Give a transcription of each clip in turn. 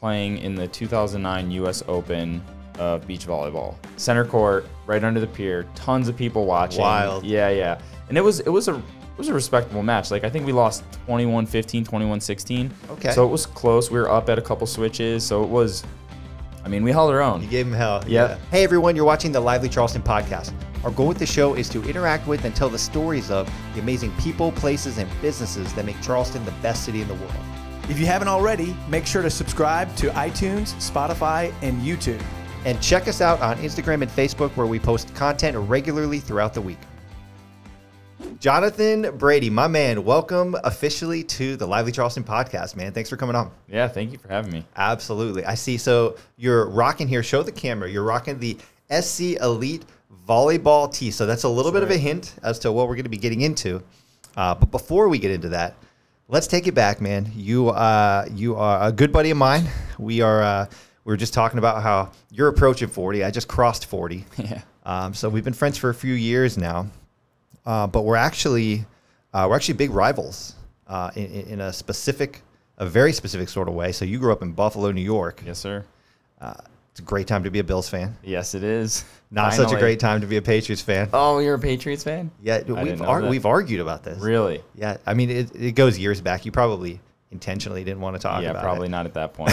playing in the 2009 US Open of beach volleyball. Center court, right under the pier, tons of people watching. Wild. Yeah, yeah. And it was a respectable match. Like, I think we lost 21-15, 21-16. Okay. So it was close. We were up at a couple switches. So it was, I mean, we held our own. You gave them hell. Yep. Yeah. Hey, everyone, you're watching the Lively Charleston Podcast. Our goal with the show is to interact with and tell the stories of the amazing people, places, and businesses that make Charleston the best city in the world. If you haven't already, make sure to subscribe to iTunes, Spotify, and YouTube. And check us out on Instagram and Facebook, where we post content regularly throughout the week. Jonathan Brady, my man, welcome officially to the Lively Charleston Podcast, man. Thanks for coming on. Yeah, thank you for having me. Absolutely. I see. So you're rocking here. Show the camera. You're rocking the SC Elite Volleyball tee. So that's a little bit of a hint as to what we're going to be getting into. But before we get into that, let's take it back, man. You are a good buddy of mine. We were just talking about how you're approaching 40. I just crossed 40. Yeah. So we've been friends for a few years now. But we're actually big rivals in a very specific sort of way. So you grew up in Buffalo, New York. Yes, sir. It's a great time to be a Bills fan. Yes, it is. Not Finally. Such a great time to be a Patriots fan. Oh, you're a Patriots fan? Yeah, we've argued about this. Really? Yeah. I mean, it goes years back. You probably intentionally didn't want to talk about it. Yeah, probably not at that point.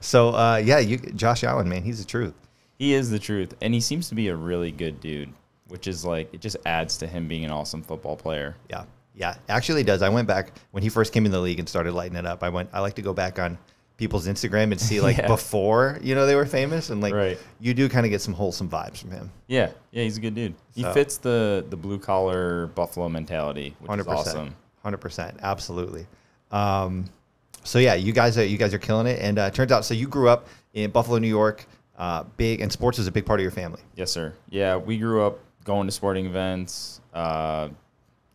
So yeah, Josh Allen, man, he's the truth. He is the truth, and he seems to be a really good dude, which is like, it just adds to him being an awesome football player. Yeah. Yeah, actually does. I went back when he first came in the league and started lighting it up. I like to go back on people's Instagram and see, like, yeah, before, you know, they were famous, and like, right, you do kind of get some wholesome vibes from him. Yeah. Yeah, he's a good dude. He fits the blue collar Buffalo mentality, which 100%, is awesome. 100%. Absolutely. So yeah, you guys are killing it. And it turns out, so you grew up in Buffalo, New York, and sports is a big part of your family. Yes, sir. Yeah, we grew up going to sporting events. Yeah,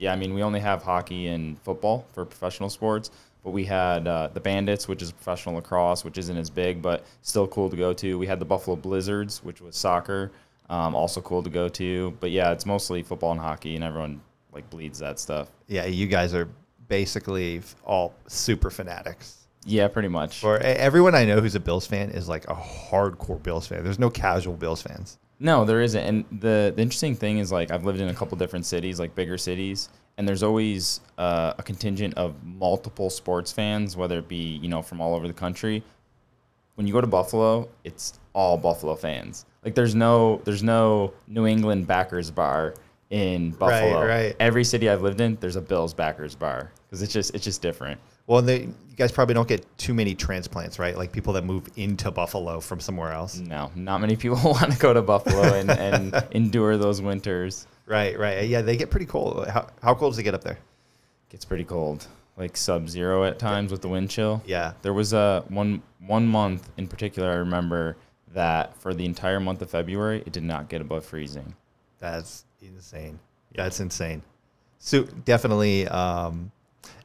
I mean, we only have hockey and football for professional sports, but we had the Bandits, which is professional lacrosse, which isn't as big, but still cool to go to. We had the Buffalo Blizzards, which was soccer, also cool to go to. But yeah, it's mostly football and hockey, and everyone like bleeds that stuff. Yeah, you guys are basically all super fanatics. Yeah, pretty much. Or everyone I know who's a Bills fan is like a hardcore Bills fan. There's no casual Bills fans. No, there isn't. And the interesting thing is, like, I've lived in a couple different cities, like bigger cities, and there's always a contingent of multiple sports fans, whether it be, you know, from all over the country. When you go to Buffalo, it's all Buffalo fans. Like, there's no New England backers bar in Buffalo. Right, right. Every city I've lived in, there's a Bills backers bar, because it's just different. Well, you guys probably don't get too many transplants, right? Like people that move into Buffalo from somewhere else. No, not many people want to go to Buffalo and endure those winters. Right, right. Yeah, they get pretty cold. How cold does it get up there? It gets pretty cold, like sub-zero at times with the wind chill. Yeah. There was one month in particular I remember that for the entire month of February, it did not get above freezing. That's insane. Yeah. That's insane. So definitely...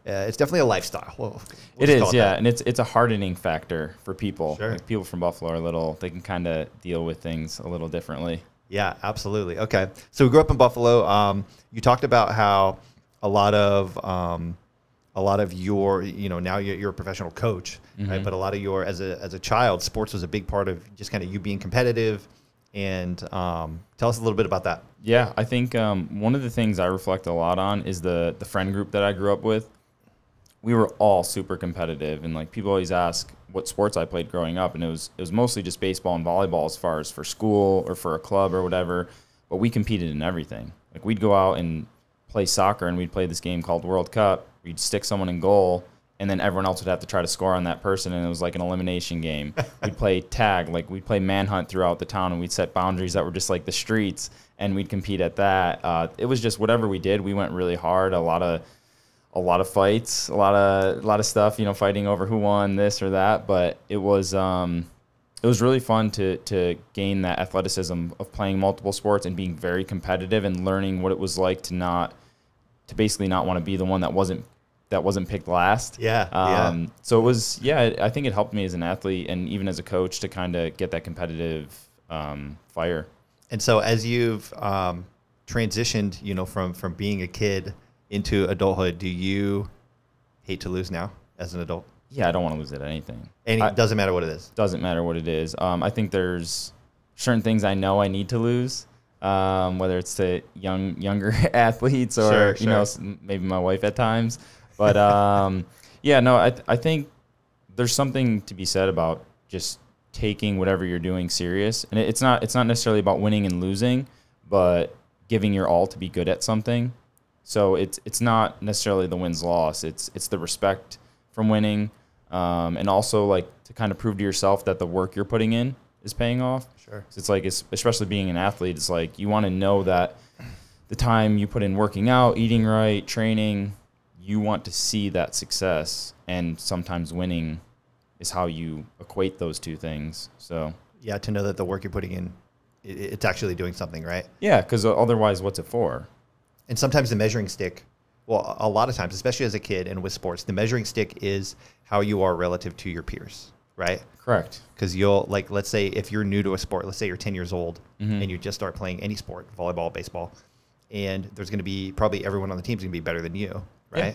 it's definitely a lifestyle. It is, yeah, and it's a hardening factor for people. Sure. Like people from Buffalo are they can kind of deal with things a little differently. Yeah, absolutely. Okay, so we grew up in Buffalo. You talked about how a lot of your, you know, now you're a professional coach, mm-hmm, right? But a lot of your, as a child, sports was a big part of just kind of you being competitive. And tell us a little bit about that. Yeah, I think one of the things I reflect a lot on is the friend group that I grew up with. We were all super competitive, and like people always ask what sports I played growing up, and it was mostly just baseball and volleyball as far as for school or for a club or whatever, but we competed in everything. Like we'd go out and play soccer, and we'd play this game called World Cup. We'd stick someone in goal, and then everyone else would have to try to score on that person, and it was like an elimination game. We'd play tag, like we'd play manhunt throughout the town, and we'd set boundaries that were just like the streets, and we'd compete at that. It was just whatever we did, we went really hard, a lot of fights, a lot of stuff, you know, fighting over who won this or that. But it was really fun to gain that athleticism of playing multiple sports and being very competitive and learning what it was like to basically not want to be the one that wasn't picked last. Yeah. Yeah. So it was, yeah, I think it helped me as an athlete and even as a coach to kind of get that competitive fire. And so as you've transitioned, you know, from being a kid into adulthood, do you hate to lose now as an adult? Yeah, I don't want to lose it at anything. And it doesn't matter what it is. Doesn't matter what it is. I think there's certain things I know I need to lose, whether it's to younger athletes or you know, maybe my wife at times. But yeah, no, I think there's something to be said about just taking whatever you're doing serious, and it's not necessarily about winning and losing, but giving your all to be good at something. So it's not necessarily the wins loss. It's the respect from winning. And also, like, to kind of prove to yourself that the work you're putting in is paying off. Sure. So it's like, especially being an athlete, it's like you want to know that the time you put in working out, eating right, training, you want to see that success. And sometimes winning is how you equate those two things. So yeah, to know that the work you're putting in, it's actually doing something, right? Yeah, because otherwise, what's it for? And sometimes the measuring stick, well, a lot of times, especially as a kid and with sports, the measuring stick is how you are relative to your peers, right? Correct. Because you'll, like, let's say if you're new to a sport, let's say you're 10 years old and you just start playing any sport, volleyball, baseball, and there's going to be probably everyone on the team's going to be better than you, right? Yeah.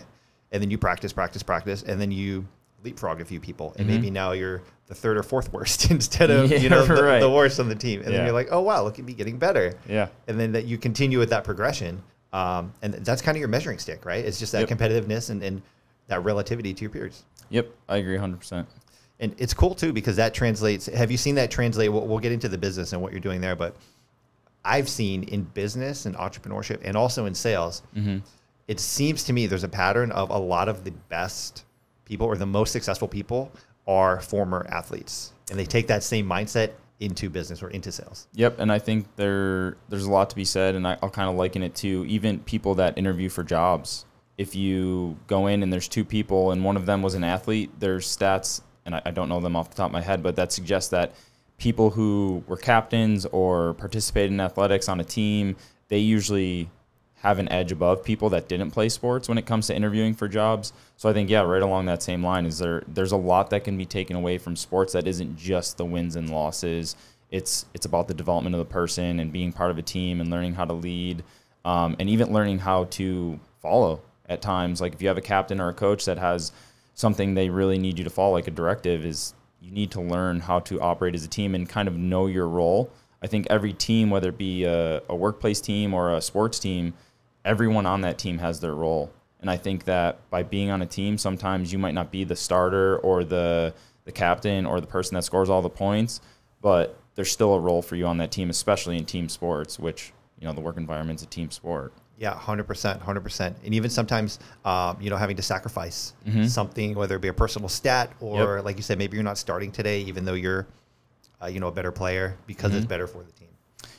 And then you practice, practice, practice, and then you leapfrog a few people, and maybe now you're the third or fourth worst instead of you know, the worst on the team. And then you're like, oh, wow, look at me getting better. Yeah. And then that you continue with that progression. And that's kind of your measuring stick, right? It's just that competitiveness and that relativity to your peers. Yep, I agree 100%. And it's cool, too, because that translates. Have you seen that translate? We'll get into the business and what you're doing there, but I've seen in business and entrepreneurship and also in sales, it seems to me there's a pattern of a lot of the best people or the most successful people are former athletes, and they take that same mindset into business or into sales. Yep, and I think there's a lot to be said, and I'll kind of liken it to even people that interview for jobs. If you go in and there's two people and one of them was an athlete, there's stats, and I don't know them off the top of my head, but that suggests that people who were captains or participated in athletics on a team, they usually have an edge above people that didn't play sports when it comes to interviewing for jobs. So I think, yeah, right along that same line is there's a lot that can be taken away from sports that isn't just the wins and losses. It's about the development of the person and being part of a team and learning how to lead, and even learning how to follow at times. Like if you have a captain or a coach that has something they really need you to follow, like a directive, is you need to learn how to operate as a team and kind of know your role. I think every team, whether it be a workplace team or a sports team, everyone on that team has their role. And I think that by being on a team, sometimes you might not be the starter or the captain or the person that scores all the points, but there's still a role for you on that team, especially in team sports, which, you know, the work environment's a team sport. Yeah, 100%, 100%. And even sometimes, you know, having to sacrifice something, whether it be a personal stat or like you said, maybe you're not starting today, even though you're, you know, a better player because it's better for the team.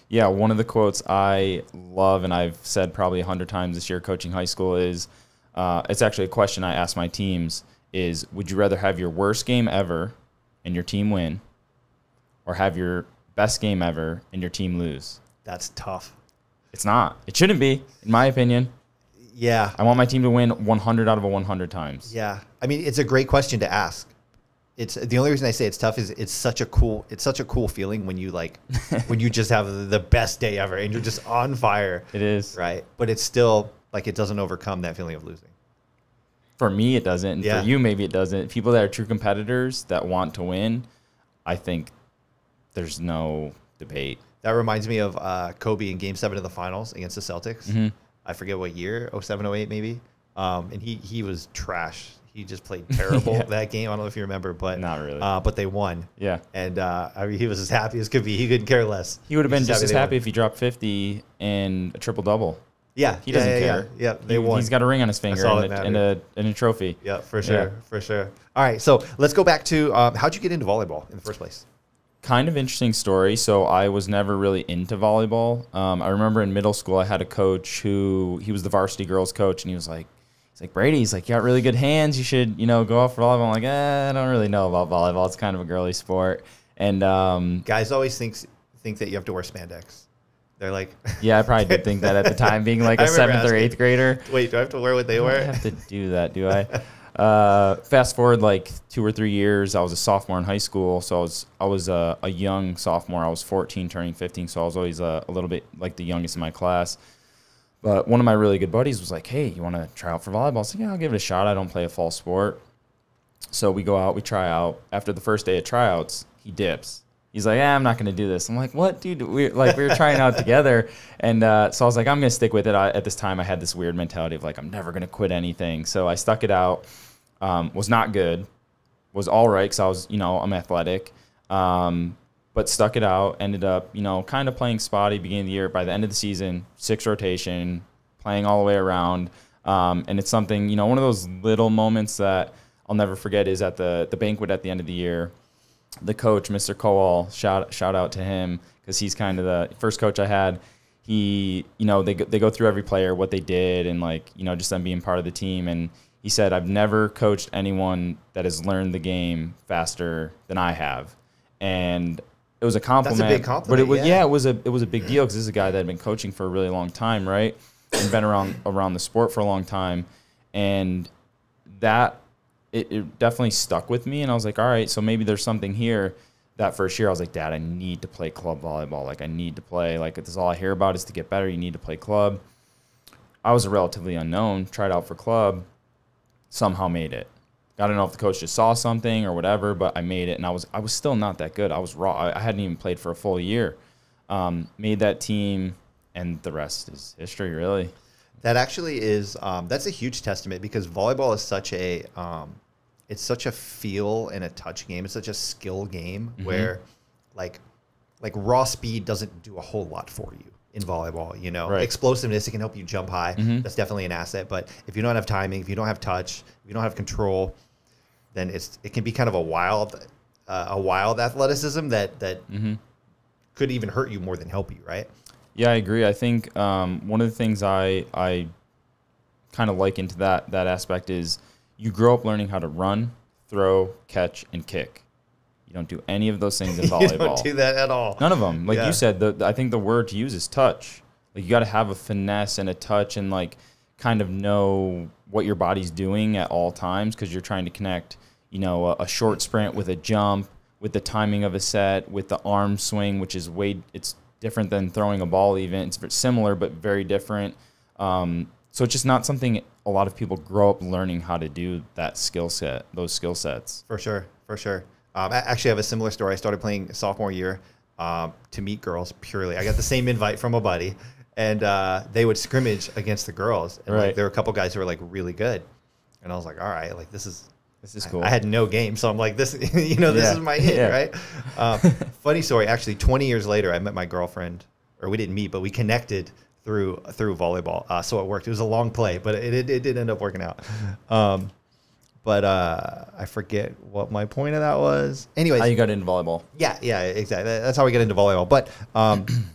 Yeah, one of the quotes I love, and I've said probably 100 times this year coaching high school, is, it's actually a question I ask my teams, is would you rather have your worst game ever and your team win, or have your best game ever and your team lose? That's tough. It's not. It shouldn't be, in my opinion. Yeah. I want my team to win 100 out of 100 times. Yeah. I mean, it's a great question to ask. It's the only reason I say it's tough is it's such a cool feeling when you when you just have the best day ever and you're just on fire. It is. Right. But it's still like it doesn't overcome that feeling of losing. For me, it doesn't. Yeah. For you, maybe it doesn't. People that are true competitors that want to win, I think there's no debate. That reminds me of Kobe in Game 7 of the Finals against the Celtics. I forget what year, 07, 08 maybe. And he was trash. He just played terrible that game. I don't know if you remember, but not really. But they won. Yeah, and I mean, he was as happy as could be. He couldn't care less. He would have been just as happy if he dropped 50 and a triple double. Yeah, he doesn't care. Yeah, they won. He's got a ring on his finger and a trophy. Yeah, for sure, for sure. All right, so let's go back to how'd you get into volleyball in the first place? Kind of interesting story. So I was never really into volleyball. I remember in middle school I had a coach who he was the varsity girls coach, and he was like. Like Brady, he's like, you got really good hands. You should, you know, go off for volleyball. I'm like, I don't really know about volleyball. It's kind of a girly sport. And guys always think that you have to wear spandex. They're like, yeah, I probably did think that at the time, being like a seventh or eighth grader. Wait, do I have to wear what they wear? I have to do that, do I? Fast forward like 2 or 3 years, I was a sophomore in high school, so I was a young sophomore. I was 14, turning 15, so I was always a little bit like the youngest in my class. But one of my really good buddies was like, hey, you want to try out for volleyball? I was like, yeah, I'll give it a shot. I don't play a fall sport. So we go out, we try out. After the first day of tryouts, he dips. He's like, I'm not going to do this. I'm like, what, dude? We were trying out together. And so I was like, I'm going to stick with it. At this time, I had this weird mentality of, like, I'm never going to quit anything. So I stuck it out. Was not good. Was all right because I was, you know, I'm athletic. But stuck it out. Ended up, you know, kind of playing spotty beginning of the year. By the end of the season, 6 rotation, playing all the way around. And it's something, you know, one of those little moments that I'll never forget is at the banquet at the end of the year. The coach, Mr. Kowal, shout out to him because he's kind of the first coach I had. He, you know, they go through every player, what they did, and, like, you know, just them being part of the team. And he said, I've never coached anyone that has learned the game faster than I have. And it was a compliment. That's a big compliment, but it was, yeah, it was a big deal because this is a guy that had been coaching for a really long time, right? And been around the sport for a long time. And that it definitely stuck with me. And I was like, all right, so maybe there's something here. That first year I was like, Dad, I need to play club volleyball. Like, I need to play. Like, this is all I hear about is to get better. You need to play club. I was a relatively unknown, tried out for club, somehow made it. I don't know if the coach just saw something or whatever, but I made it. And I was still not that good. I was raw. I hadn't even played for a full year. Made that team, and the rest is history, really. That actually is, that's a huge testament because volleyball is such a, it's such a feel and a touch game. It's such a skill game where like raw speed doesn't do a whole lot for you in volleyball, you know, right. Explosiveness, it can help you jump high. That's definitely an asset. But if you don't have timing, if you don't have touch, if you don't have control, then it can be kind of a wild athleticism that could even hurt you more than help you. Right. Yeah, I agree. I think one of the things I kind of liken to that aspect is you grow up learning how to run, throw, catch, and kick. You don't do any of those things in volleyball. You don't do that at all. None of them. Like you said, I think the word to use is touch. Like, you got to have a finesse and a touch and, like, kind of know what your body's doing at all times because you're trying to connect, you know, a short sprint with a jump, with the timing of a set, with the arm swing, which is it's different than throwing a ball even. It's similar, but very different. So it's just not something a lot of people grow up learning how to do that skill set, those skill sets. For sure, for sure. I actually have a similar story. I started playing sophomore year to meet girls purely. I got the same invite from a buddy, and they would scrimmage against the girls. And right. Like, there were a couple guys who were, like, really good. And I was like, all right, like, this is cool. I had no game, so I'm like, this, you know, this is my hit, right? Funny story, actually, 20 years later, I met my girlfriend, or we didn't meet, but we connected through volleyball, so it worked. It was a long play, but it did end up working out. But I forget what my point of that was. Anyways. How you got into volleyball. Yeah, yeah, exactly. That's how we get into volleyball. But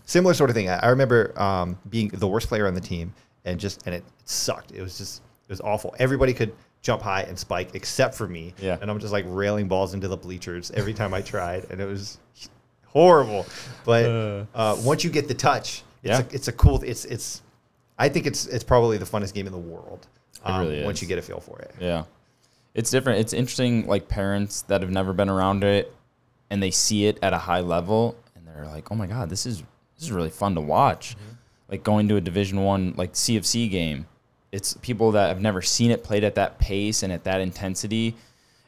similar sort of thing. I remember being the worst player on the team, and it sucked. It was awful. Everybody could jump high and spike except for me. Yeah. And I'm just like railing balls into the bleachers every time I tried. And it was horrible. But once you get the touch, it's a cool, I think it's probably the funnest game in the world. It really is. Once you get a feel for it. Yeah. It's different. It's interesting, like, parents that have never been around it and they see it at a high level and they're like, oh my God, this is really fun to watch. Like going to a Division I, like, CFC game. It's people that have never seen it played at that pace and at that intensity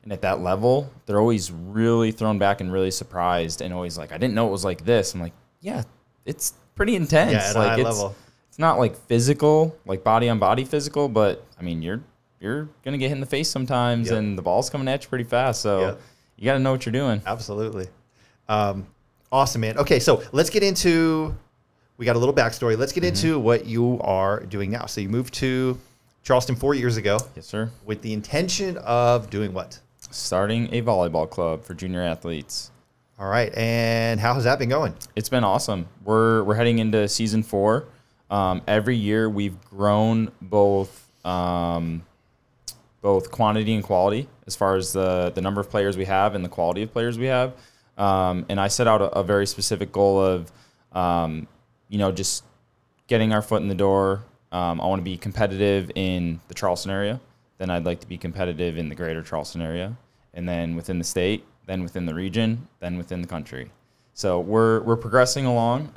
and at that level. They're always really thrown back and really surprised and always like, I didn't know it was like this. I'm like, yeah, it's pretty intense. Yeah, at like, high level. It's not like physical, like body on body physical, but I mean, you're going to get hit in the face sometimes and the ball's coming at you pretty fast. So you got to know what you're doing. Absolutely. Awesome, man. Okay, so let's get into... We got a little backstory. Let's get into what you are doing now. So you moved to Charleston 4 years ago. Yes, sir. With the intention of doing what? Starting a volleyball club for junior athletes. All right. And how has that been going? It's been awesome. We're heading into season 4. Every year we've grown both quantity and quality as far as the number of players we have and the quality of players we have. And I set out a very specific goal of you know, just getting our foot in the door. I want to be competitive in the Charleston area. Then I'd like to be competitive in the greater Charleston area. And then within the state, then within the region, then within the country. So we're progressing along.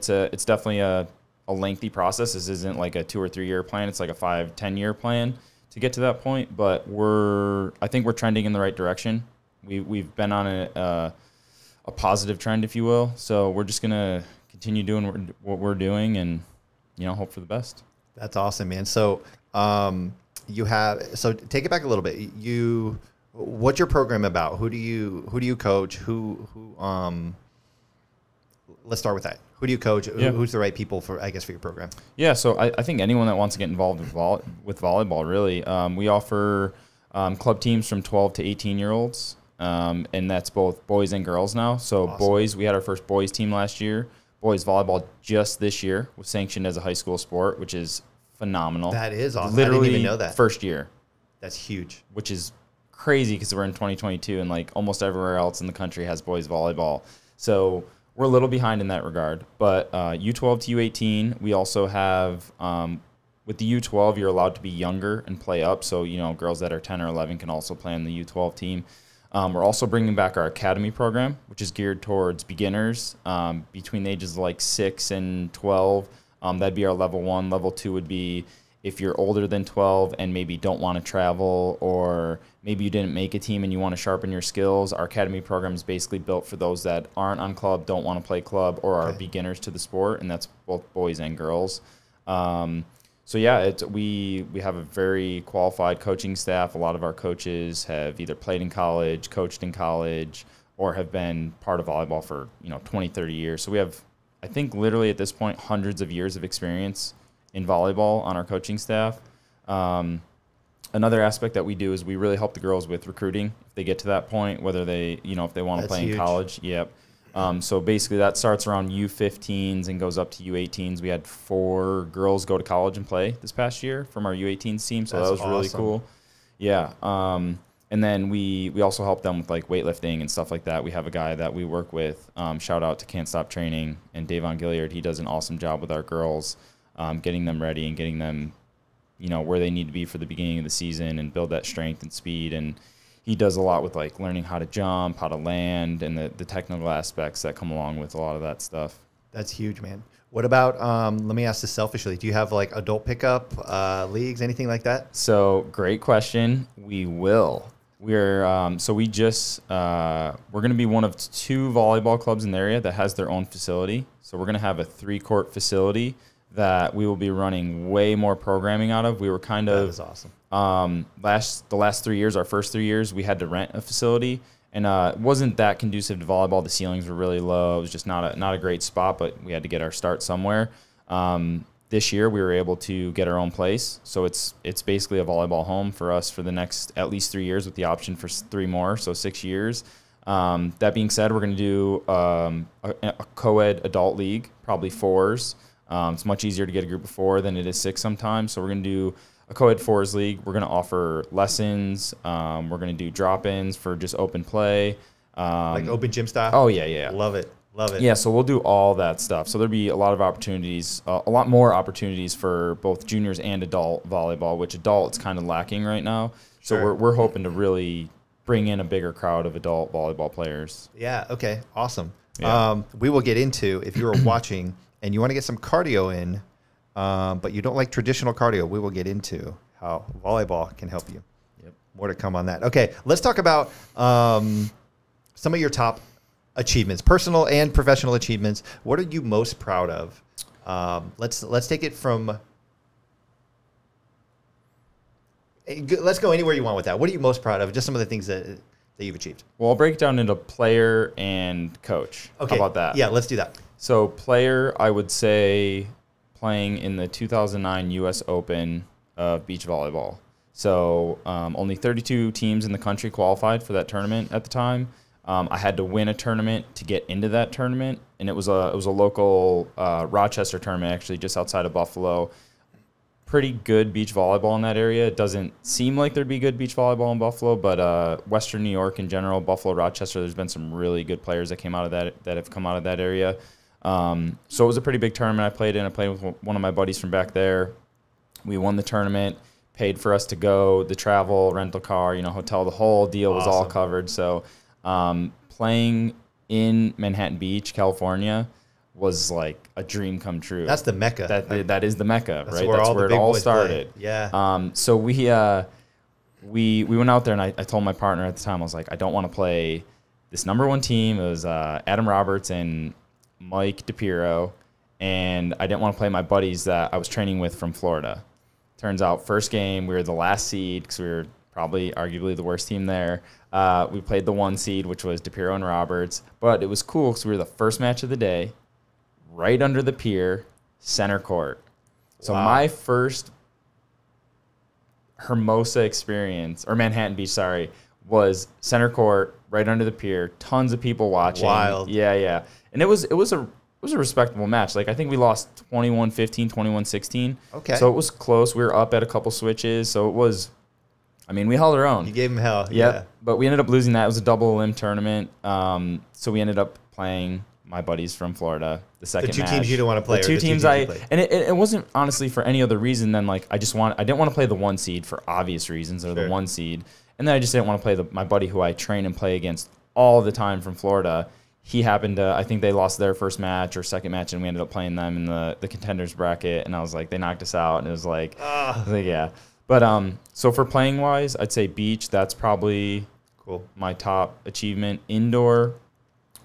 It's definitely a lengthy process. This isn't like a 2- or 3-year plan. It's like a 5-, 10-year plan to get to that point, but I think we're trending in the right direction. We've been on a positive trend, if you will. So we're just gonna continue doing what we're doing, and hope for the best. That's awesome, man. So so take it back a little bit. What's your program about? Who do you coach? Let's start with that. Who do you coach? Yeah. Who's the right people for your program? Yeah, so I think anyone that wants to get involved with volleyball, really. We offer club teams from 12 to 18-year-olds, and that's both boys and girls now. So awesome. Boys, we had our first boys team last year. Boys volleyball just this year was sanctioned as a high school sport, which is phenomenal. That is awesome. Literally, I didn't even know that. First year. That's huge. Which is crazy because we're in 2022, and like almost everywhere else in the country has boys volleyball. So we're a little behind in that regard, but U12 to U18, we also have, with the U12, you're allowed to be younger and play up. So, girls that are 10 or 11 can also play on the U12 team. We're also bringing back our academy program, which is geared towards beginners between the ages of like 6 and 12. That'd be our level 1. Level 2 would be if you're older than 12 and maybe don't want to travel, or maybe you didn't make a team and you want to sharpen your skills. Our academy program is basically built for those that aren't on club, don't want to play club, or are beginners to the sport, and that's both boys and girls. So yeah, we have a very qualified coaching staff. A lot of our coaches have either played in college, coached in college, or have been part of volleyball for 20, 30 years. So we have, I think, literally at this point, hundreds of years of experience in volleyball on our coaching staff. Another aspect that we do is we really help the girls with recruiting if they get to that point, whether they, if they want to play in college. Yep. So basically that starts around U15s and goes up to U18s. We had 4 girls go to college and play this past year from our U18s team. So that was really cool. Yeah. And then we also help them with like weightlifting and stuff like that. We have a guy that we work with, shout out to Can't Stop Training and Davon Gilliard. He does an awesome job with our girls, getting them ready and getting them, where they need to be for the beginning of the season and build that strength and speed. And he does a lot with like learning how to jump, how to land, and the technical aspects that come along with a lot of that stuff. That's huge, man. What about, let me ask this selfishly, do you have like adult pickup leagues, anything like that? So great question. We will. We're, so we just, we're going to be one of 2 volleyball clubs in the area that has their own facility. So we're going to have a 3-court facility that we will be running way more programming out of. We were kind of, that is awesome. The last 3 years, our first 3 years, we had to rent a facility, and it wasn't that conducive to volleyball. The ceilings were really low. It was just not a great spot, but we had to get our start somewhere. This year we were able to get our own place. So it's basically a volleyball home for us for the next at least 3 years with the option for 3 more, so 6 years. That being said, we're going to do a co-ed adult league, probably 4s. It's much easier to get a group of 4 than it is 6 sometimes. So we're going to do a co-ed 4s league. We're going to offer lessons. We're going to do drop-ins for just open play. Like open gym style? Oh, yeah, yeah. Love it. Love it. Yeah, so we'll do all that stuff. So there'll be a lot of opportunities, a lot more opportunities for both juniors and adult volleyball, which adult's kind of lacking right now. Sure. So we're hoping to really bring in a bigger crowd of adult volleyball players. Yeah, okay, awesome. Yeah. We will get into, if you are watching and you want to get some cardio in, but you don't like traditional cardio, we will get into how volleyball can help you. Yep. More to come on that. Okay, let's talk about some of your top achievements, personal and professional achievements. What are you most proud of? Let's take it from. Let's go anywhere you want with that. What are you most proud of? Just some of the things that you've achieved. Well, I'll break it down into player and coach. Okay. How about that? Yeah, let's do that. So player, I would say playing in the 2009 U.S. Open of beach volleyball. So only 32 teams in the country qualified for that tournament at the time. I had to win a tournament to get into that tournament, and it was a local Rochester tournament, actually, just outside of Buffalo. Pretty good beach volleyball in that area. It doesn't seem like there'd be good beach volleyball in Buffalo, but Western New York in general, Buffalo, Rochester, there's been some really good players that have come out of that area. So it was a pretty big tournament I played in. I played with one of my buddies from back there. We won the tournament, paid for us to go, the travel, rental car, hotel, the whole deal was all covered. So playing in Manhattan Beach, California was like a dream come true. That's the Mecca. That is the Mecca, right? That's where it all started. Yeah. So we went out there, and I told my partner at the time, I was like, I don't want to play this #1 team. It was Adam Roberts and Mike DiPiro, and I didn't want to play my buddies that I was training with from Florida. Turns out, first game, we were the last seed because we were probably arguably the worst team there. We played the 1 seed, which was DiPiro and Roberts, but it was cool because we were the first match of the day, right under the pier, center court. So wow. My first Hermosa experience, or Manhattan Beach, sorry, was center court, right under the pier, tons of people watching. Wild. Yeah, yeah. And it was a respectable match. Like, I think we lost 21-15, 21-16. Okay. So it was close. We were up at a couple switches, so it was, I mean, we held our own. You gave them hell. Yep. Yeah. But we ended up losing that. It was a double limb tournament. So we ended up playing my buddies from Florida the second match. The two teams you didn't want to play. The two teams I – and it wasn't honestly for any other reason than, like, I didn't want to play the 1 seed for obvious reasons, or the 1 seed. And then I just didn't want to play my buddy who I train and play against all the time from Florida. He happened to – I think they lost their first match or second match, and we ended up playing them in the contenders bracket. And I was like, they knocked us out. And it was like, yeah. But so for playing wise, I'd say beach. That's probably cool. My top achievement. Indoor,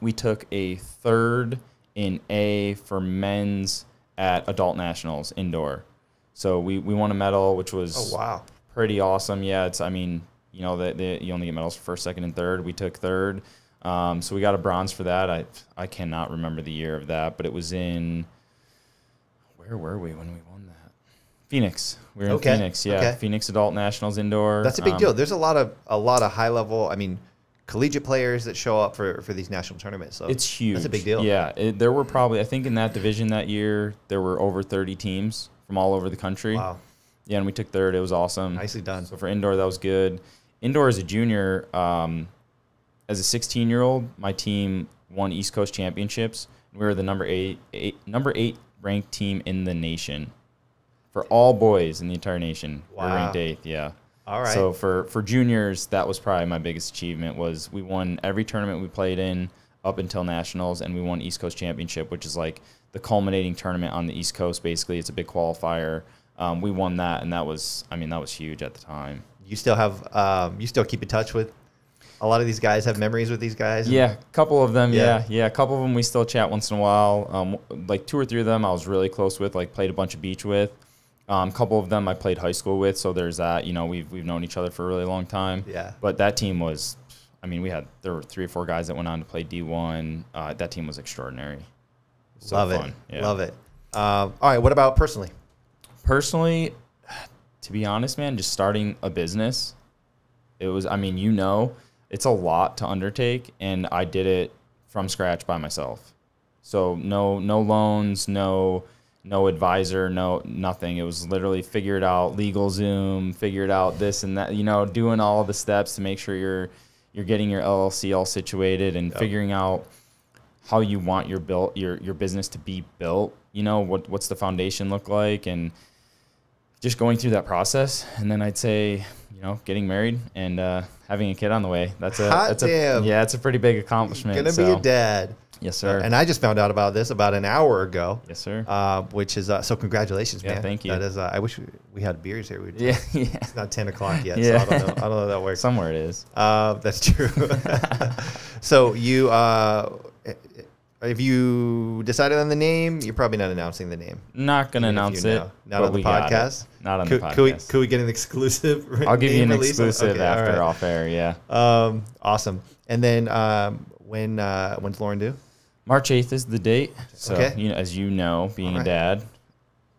we took a 3rd in A for men's at adult nationals indoor. So we won a medal, which was pretty awesome. Yeah, it's, I mean, you know, you only get medals for 1st, 2nd, and 3rd. We took 3rd, so we got a bronze for that. I cannot remember the year of that, but it was in, where were we when we won that? Phoenix. We were in Phoenix, yeah. Okay. Phoenix Adult Nationals Indoor. That's a big deal. There's a lot of high level, I mean, collegiate players that show up for these national tournaments. So it's huge. That's a big deal. Yeah. There were probably, I think in that division that year, there were over 30 teams from all over the country. Wow. Yeah, and we took 3rd. It was awesome. Nicely done. So for indoor, that was good. Indoor as a junior, as a 16-year-old, my team won East Coast Championships. We were the number eight ranked team in the nation. For all boys in the entire nation, wow. We're ranked 8th, yeah. All right. So for juniors, that was probably my biggest achievement. Was we won every tournament we played in up until nationals, and we won East Coast Championship, which is like the culminating tournament on the East Coast. Basically, it's a big qualifier. We won that, and that was, I mean, that was huge at the time. You still have, you still keep in touch with a lot of these guys? Have memories with these guys? Yeah, a couple of them. Yeah, yeah, a couple of them we still chat once in a while. Like 2 or 3 of them I was really close with, like played a bunch of beach with. Couple of them I played high school with, so there's that. You know, we've known each other for a really long time. Yeah. But that team was, I mean, there were 3 or 4 guys that went on to play D1. That team was extraordinary. So love fun. It. Yeah. Love it. All right. What about personally? Personally, to be honest, man, just starting a business. It was, I mean, you know, it's a lot to undertake, and I did it from scratch by myself. So no loans, no advisor, nothing. It was literally figure it out, LegalZoom, figure it out this and that, you know, doing all the steps to make sure you're getting your LLC all situated, and figuring out how you want your business to be built, you know, what's the foundation look like, and just going through that process. And then I'd say, you know, getting married and having a kid on the way. That's a pretty big accomplishment. You're gonna be a dad. Yes, sir. And I just found out about this about an hour ago. Yes, sir. Which is so congratulations, man. Thank you. That is. I wish we had beers here. We'd It's not 10 o'clock yet. Yeah. So I don't know if that works. Somewhere it is. That's true. So you, if you decided on the name, you're probably not announcing the name. Not gonna announce it. Not on the podcast. Not on the podcast. Could we get an exclusive? I'll give you an exclusive after off air. Yeah. Awesome. And then when's Lauren due? March 8th is the date. So, you know, as you know, being a dad,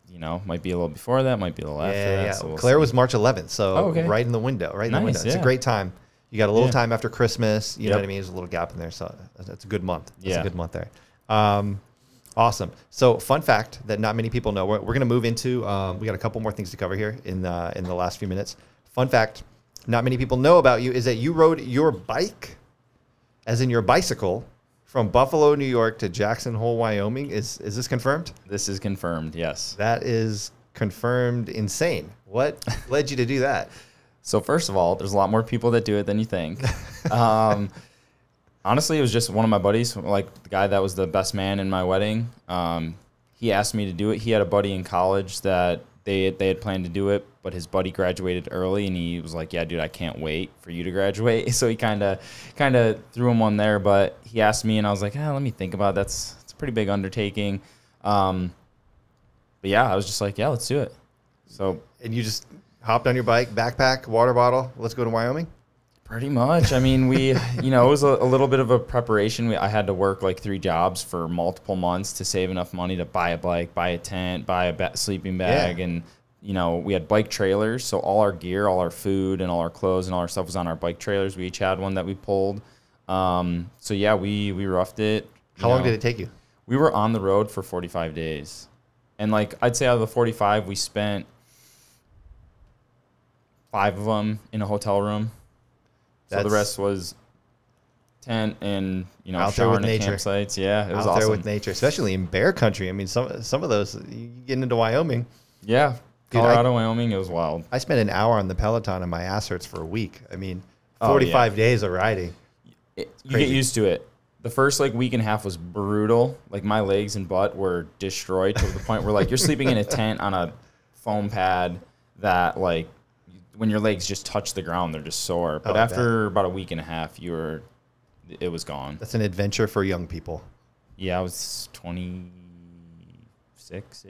you know, might be a little before that, might be a little after that. Yeah. So we'll Claire see. Was March 11th, so right in the window, right in the window. It's a great time. You got a little time after Christmas. You know what I mean? There's a little gap in there, so that's a good month. That's a good month there. Awesome. So, fun fact that not many people know. We're going to move into, we got a couple more things to cover here in the last few minutes. Fun fact not many people know about you is that you rode your bike, as in your bicycle, from Buffalo, New York to Jackson Hole, Wyoming. Is this confirmed? This is confirmed, yes. That is confirmed insane. What led you to do that? So first of all, there's a lot more people that do it than you think. Honestly, it was just one of my buddies, like the guy that was the best man in my wedding. He asked me to do it. He had a buddy in college that they had planned to do it, but his buddy graduated early, and he was like, yeah, dude, I can't wait for you to graduate. So he kind of threw him one there, but he asked me, and I was like, let me think about it. It's a pretty big undertaking. But yeah, I was just like, yeah, let's do it. So, and you just hopped on your bike, backpack, water bottle, let's go to Wyoming? Pretty much. I mean, we, you know, it was a little bit of a preparation. I had to work like 3 jobs for multiple months to save enough money to buy a bike, buy a tent, buy a sleeping bag. Yeah. And, you know, we had bike trailers. So all our gear, all our food and all our clothes and all our stuff was on our bike trailers. We each had one that we pulled. So yeah, we roughed it. How long did it take you? We were on the road for 45 days. And like, I'd say out of the 45, we spent 5 of them in a hotel room. So the rest was tent and, you know, out there with nature. Campsites. Yeah, it was awesome. Out there with nature, especially in bear country. I mean, some of those, you get into Wyoming. Yeah, Colorado, Wyoming, it was wild. I spent an hour on the Peloton and my ass hurts for a week. I mean, 45 days of riding. You get used to it. The first like week and a half was brutal. Like my legs and butt were destroyed to the point where like you're sleeping in a tent on a foam pad that like, when your legs just touch the ground, they're just sore. But after about a week and a half, it was gone. That's an adventure for young people. Yeah, I was 26-ish.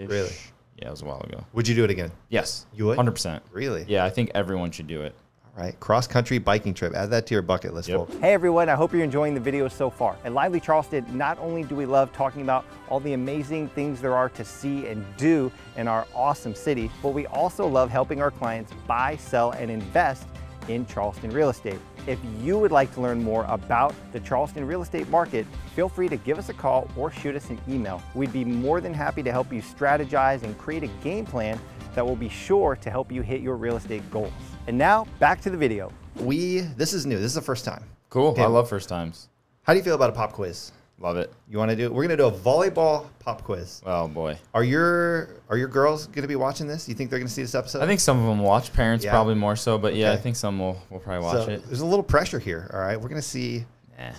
Really? Yeah, it was a while ago. Would you do it again? Yes. You would? 100%. Really? Yeah, I think everyone should do it. All right, cross-country biking trip. Add that to your bucket list, folks. Hey, everyone. I hope you're enjoying the video so far. At Lively Charleston, not only do we love talking about all the amazing things there are to see and do in our awesome city, but we also love helping our clients buy, sell, and invest in Charleston real estate. If you would like to learn more about the Charleston real estate market, feel free to give us a call or shoot us an email. We'd be more than happy to help you strategize and create a game plan that will be sure to help you hit your real estate goals. And now, back to the video. This is new. This is the first time. Cool. Okay. I love first times. How do you feel about a pop quiz? Love it. You want to do it? We're going to do a volleyball pop quiz. Oh, boy. Are your girls going to be watching this? You think they're going to see this episode? I think some of them watch. Parents probably more so. But, yeah, I think some will probably watch it. There's a little pressure here. All right? We're going to see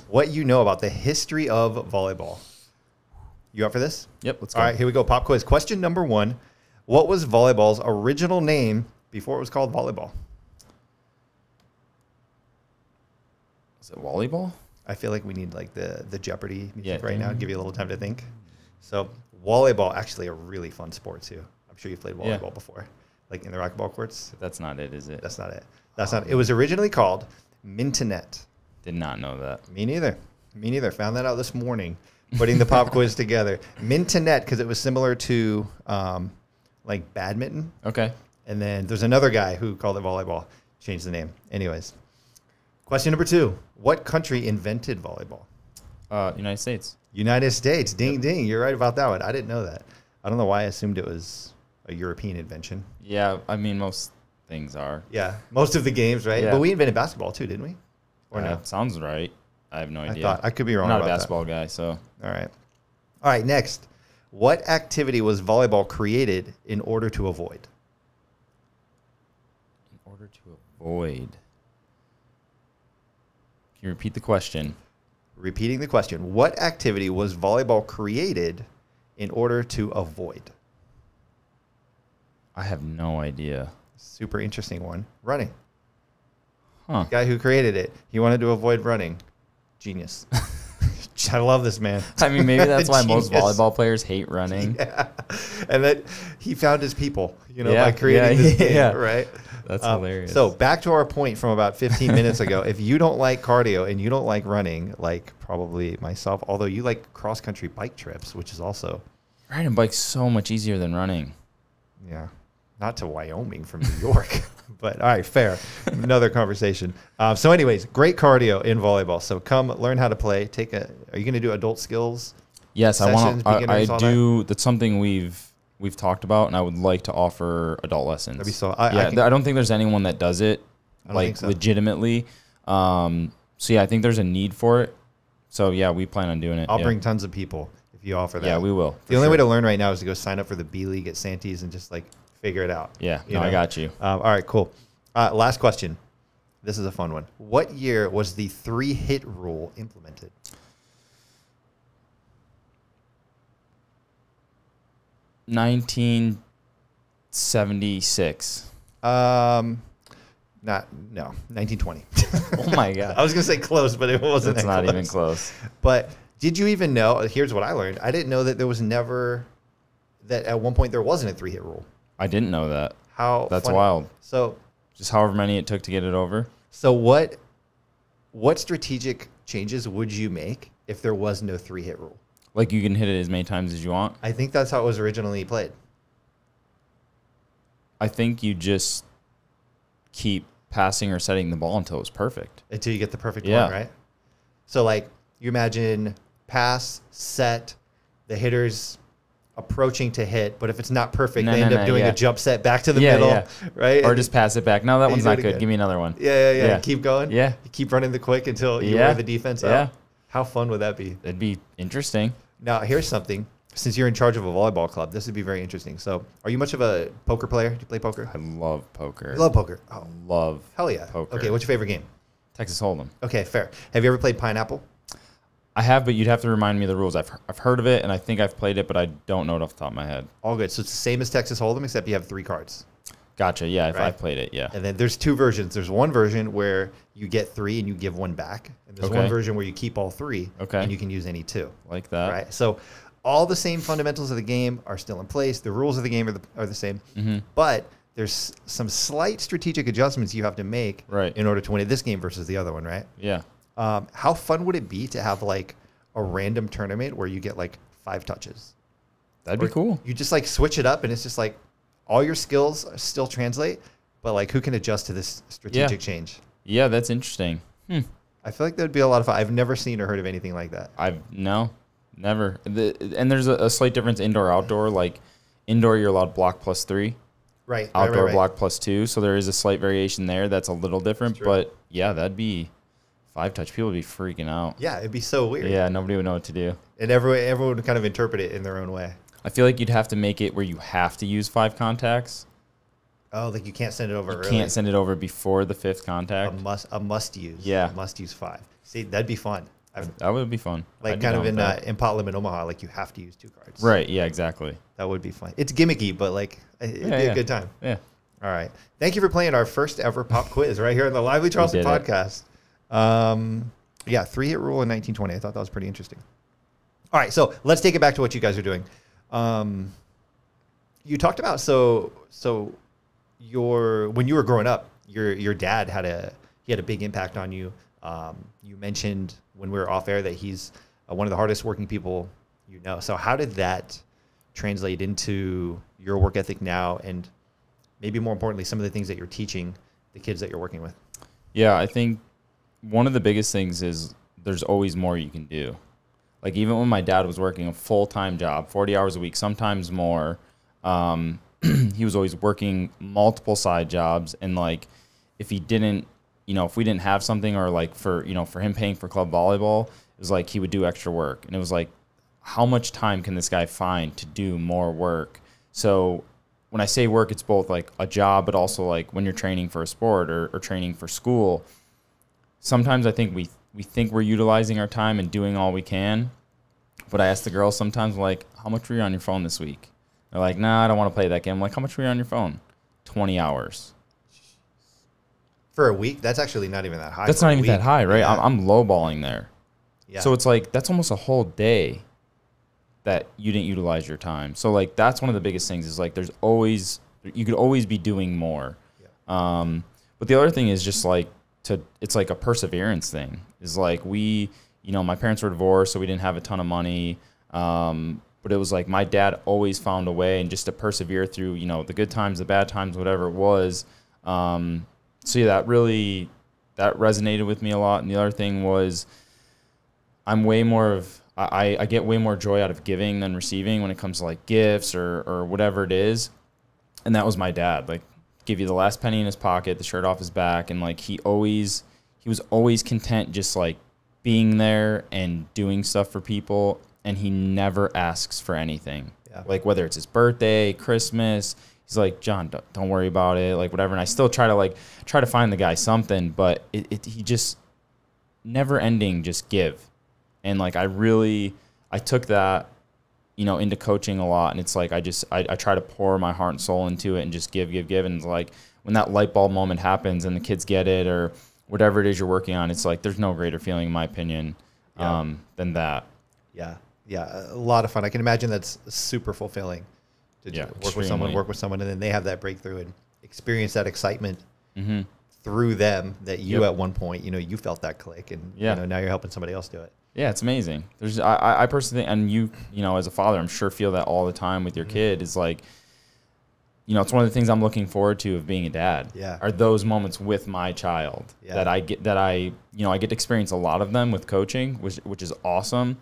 what you know about the history of volleyball. You up for this? Yep. Let's go. All right. Here we go. Pop quiz. Question number 1. What was volleyball's original name before it was called volleyball? Is it volleyball? I feel like we need like the Jeopardy music right now to give you a little time to think. So volleyball, actually a really fun sport too. I'm sure you've played volleyball before, like in the racquetball courts. That's not it, is it? That's not it. That's not. It was originally called Mintonette. Did not know that. Me neither. Me neither. Found that out this morning, putting the pop quiz together. Mintonette, because it was similar to like badminton. Okay. And then there's another guy who called it volleyball, changed the name. Anyways. Question number 2. What country invented volleyball? United States. United States. Ding, ding. You're right about that one. I didn't know that. I don't know why I assumed it was a European invention. Yeah, I mean, most things are. Yeah, most of the games, right? Yeah. But we invented basketball, too, didn't we? Or no? Sounds right. I have no idea. I could be wrong about that. I'm not a basketball guy, so. All right. All right, next. What activity was volleyball created in order to avoid? In order to avoid... Repeat the question. Repeating the question. What activity was volleyball created in order to avoid? I have no idea. Super interesting one. Running. Huh. The guy who created it, he wanted to avoid running. Genius. I love this man. I mean, maybe that's why most volleyball players hate running. Yeah. And that he found his people, you know, by creating this game, right? That's hilarious. So back to our point from about 15 minutes ago. If you don't like cardio and you don't like running, like probably myself, although you like cross-country bike trips, which is also... Riding bike's so much easier than running. Yeah. Not to Wyoming from New York. But, all right, fair. Another conversation. So, anyways, great cardio in volleyball. So, come learn how to play. Are you going to do adult skills? Yes, sessions, I want to. I do. That's something we've talked about, and I would like to offer adult lessons. That'd be so. I don't think there's anyone that does it, like, legitimately. So, yeah, I think there's a need for it. So, yeah, we plan on doing it. I'll bring tons of people if you offer that. Yeah, we will. The only way to learn right now is to go sign up for the B League at Santee's and just, like, figure it out. Yeah, I got you. All right, cool. Last question. This is a fun one. What year was the 3-hit rule implemented? '76. Not no. 1920. Oh my god! I was gonna say close, but it wasn't. It's not close. Even close. But did you even know? Here's what I learned. I didn't know that there was never that at one point there wasn't a 3-hit rule. I didn't know that. How? That's funny. Wild. So just however many it took to get it over. So what strategic changes would you make if there was no 3-hit rule? Like you can hit it as many times as you want. I think that's how it was originally played. I think you just keep passing or setting the ball until it's perfect. Until you get the perfect one, right? So like you imagine pass, set, the hitter's approaching to hit, but if it's not perfect, they end up doing a jump set back to the middle, right? Or just pass it back. No, that one's not good. Give me another one. Yeah. Keep going. Yeah. You keep running the quick until you wear the defense out. How fun would that be? That'd be interesting. Now, here's something. Since you're in charge of a volleyball club, this would be very interesting. So, are you much of a poker player? Do you play poker? I love poker. You love poker? Oh, love. Hell yeah. Poker. Okay, what's your favorite game? Texas Hold'em. Okay, fair. Have you ever played Pineapple? I have, but you'd have to remind me of the rules. I've heard of it, and I think I've played it, but I don't know it off the top of my head. All good. So it's the same as Texas Hold'em, except you have 3 cards. Gotcha. Yeah, right? If I played it, yeah. And then there's 2 versions. There's one version where you get 3 and you give 1 back. And there's one version where you keep all 3 and you can use any 2. Like that. Right. So all the same fundamentals of the game are still in place. The rules of the game are the same. Mm-hmm. But there's some slight strategic adjustments you have to make in order to win at this game versus the other one, right? Yeah. How fun would it be to have like a random tournament where you get like 5 touches? That'd be cool. You just like switch it up and it's just like all your skills still translate, but like who can adjust to this strategic change? Yeah, that's interesting. Hmm. I feel like that'd be a lot of fun. I've never seen or heard of anything like that. Never. And there's a slight difference indoor outdoor. Like indoor, you're allowed block +3. Right. Outdoor block +2. So there is a slight variation there. That's a little different, but yeah, that'd be. 5 touch, people would be freaking out. Yeah, it'd be so weird. Yeah, nobody would know what to do. And everyone would kind of interpret it in their own way. I feel like you'd have to make it where you have to use 5 contacts. Oh, like you can't send it over early. You can't send it over before the 5th contact. A must use. Yeah. A must use 5. See, that'd be fun. That would be fun. Like kind of in Pot Limit Omaha, like you have to use 2 cards. Right, yeah, exactly. That would be fun. It's gimmicky, but like it'd be a good time. Yeah. All right. Thank you for playing our first ever pop quiz right here on the Lively Charleston Podcast. Yeah, 3-hit rule in 1920. I thought that was pretty interesting. All right, so let's take it back to what you guys are doing. You talked about when you were growing up, your dad had a big impact on you. You mentioned when we were off air that he's one of the hardest working people you know. So how did that translate into your work ethic now, and maybe more importantly, some of the things that you're teaching the kids that you're working with? Yeah, I think one of the biggest things is there's always more you can do. Like even when my dad was working a full-time job, 40 hours a week, sometimes more, he was always working multiple side jobs. And like, if he didn't, you know, if we didn't have something or like for him paying for club volleyball, it was like he would do extra work. And it was like, how much time can this guy find to do more work? So when I say work, it's both like a job, but also like when you're training for a sport or training for school, sometimes I think we think we're utilizing our time and doing all we can, but I ask the girls sometimes, like, how much were you on your phone this week? They're like, nah, I don't want to play that game. I'm like, how much were you on your phone? 20 hours. For a week? That's actually not even that high. That's not even that high, right? Yeah. I'm lowballing there. Yeah. So it's like that's almost a whole day that you didn't utilize your time. So, like, that's one of the biggest things is, like, you could always be doing more. Yeah. But the other thing is just, like, it's like a perseverance thing. It's like my parents were divorced, so we didn't have a ton of money. But it was like my dad always found a way and just to persevere through, the good times, the bad times, whatever it was. So yeah, that resonated with me a lot. And the other thing was I get way more joy out of giving than receiving when it comes to like gifts or whatever it is. And that was my dad. Like, give you the last penny in his pocket, the shirt off his back, and like he was always content just like being there and doing stuff for people, and he never asks for anything. Yeah. Like whether it's his birthday, Christmas, he's like, John, don't worry about it, like whatever. And I still try to find the guy something, but he just never ending, just give. And like I took that, you know, into coaching a lot. And it's like I try to pour my heart and soul into it and just give. And it's like when that light bulb moment happens and the kids get it or whatever it is you're working on, it's like there's no greater feeling in my opinion than that. Yeah. Yeah, a lot of fun. I can imagine that's super fulfilling to work with someone, and then they have that breakthrough and experience that excitement through them that you at one point, you know, you felt that click, and you know, now you're helping somebody else do it. Yeah, it's amazing. There's I personally think, and you know, as a father, I'm sure feel that all the time with your kid is like, you know, it's one of the things I'm looking forward to of being a dad. Yeah, are those moments with my child that I get you know, I get to experience a lot of them with coaching, which is awesome.